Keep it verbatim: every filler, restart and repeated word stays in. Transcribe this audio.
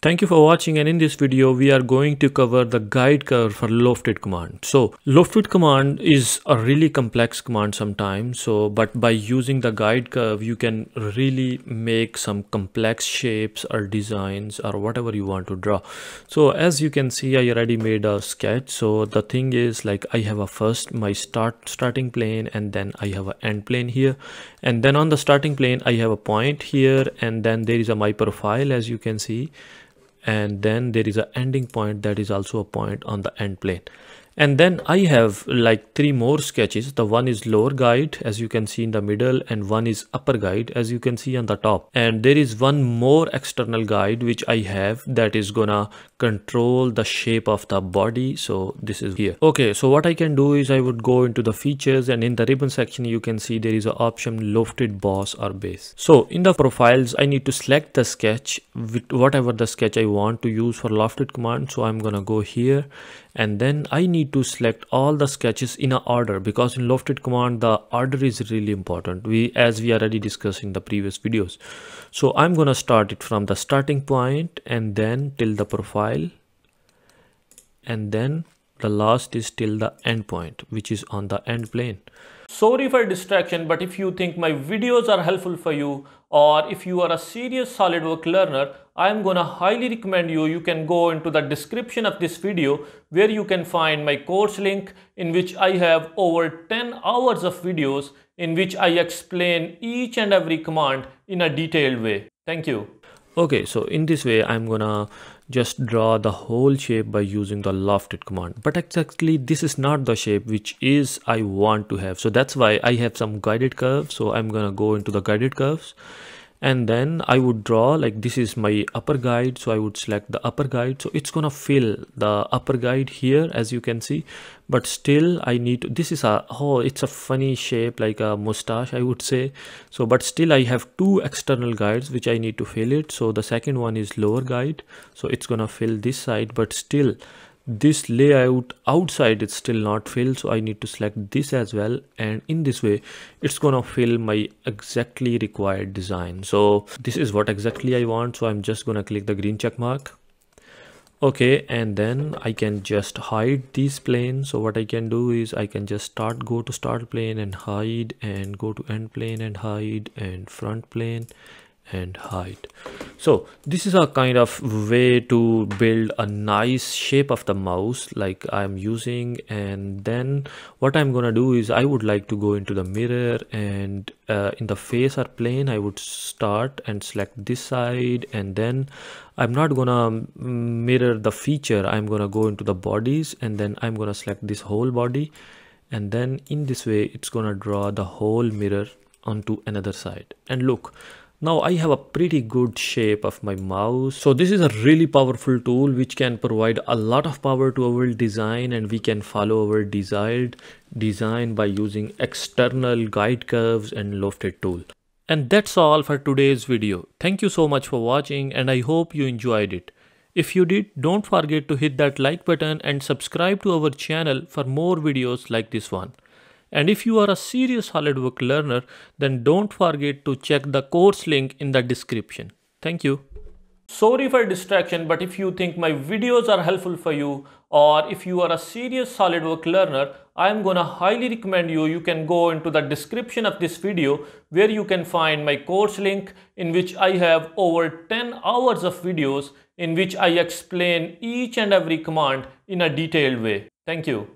Thank you for watching, and in this video we are going to cover the guide curve for lofted command. So lofted command is a really complex command sometimes, so but by using the guide curve you can really make some complex shapes or designs or whatever you want to draw. So as you can see, I already made a sketch. So the thing is, like, I have a first my start starting plane, and then I have an end plane here, and then on the starting plane I have a point here, and then there is a my profile, as you can see. And then there is an ending point that is also a point on the end plane. And then I have like three more sketches. The one is lower guide, as you can see in the middle, and one is upper guide, as you can see on the top. And there is one more external guide which I have that is gonna control the shape of the body. So this is here. Okay, so what I can do is I would go into the features, and in the ribbon section you can see there is an option lofted boss or base. So in the profiles I need to select the sketch with whatever the sketch I want to use for lofted command. So I'm gonna go here, and then I need to select all the sketches in an order, because in lofted command the order is really important, we as we already discussed in the previous videos. So I'm gonna start it from the starting point and then till the profile, and then the last is till the end point, which is on the end plane. Sorry for distraction, but if you think my videos are helpful for you, or if you are a serious SolidWorks learner, I'm gonna highly recommend you, you can go into the description of this video where you can find my course link, in which I have over ten hours of videos in which I explain each and every command in a detailed way. Thank you. Okay, so in this way I'm gonna just draw the whole shape by using the lofted command, but exactly this is not the shape which is I want to have. So that's why I have some guided curves. So I'm gonna go into the guided curves, and then I would draw, like, this is my upper guide. So I would select the upper guide. So it's gonna fill the upper guide here, as you can see, but still I need to, this is a, oh, it's a funny shape, like a mustache, I would say. So, but still I have two external guides which I need to fill it. So the second one is lower guide. So it's gonna fill this side, but still this layout outside it's still not filled. So I need to select this as well, and in this way it's gonna fill my exactly required design. So this is what exactly I want. So I'm just gonna click the green check mark. Okay, and then I can just hide these planes. So what I can do is I can just start go to start plane and hide, and go to end plane and hide, and front plane and hide. So this is a kind of way to build a nice shape of the mouse, like I'm using. And then what I'm gonna do is I would like to go into the mirror, and uh, in the face or plane I would start and select this side, and then I'm not gonna mirror the feature, I'm gonna go into the bodies, and then I'm gonna select this whole body, and then in this way it's gonna draw the whole mirror onto another side. And look, now I have a pretty good shape of my mouse. So this is a really powerful tool which can provide a lot of power to our design, and we can follow our desired design by using external guide curves and lofted tool. And that's all for today's video. Thank you so much for watching, and I hope you enjoyed it. If you did, don't forget to hit that like button and subscribe to our channel for more videos like this one. And if you are a serious SolidWorks learner, then don't forget to check the course link in the description. Thank you. Sorry for distraction, but if you think my videos are helpful for you, or if you are a serious SolidWorks learner, I'm gonna highly recommend you, you can go into the description of this video where you can find my course link, in which I have over ten hours of videos in which I explain each and every command in a detailed way. Thank you.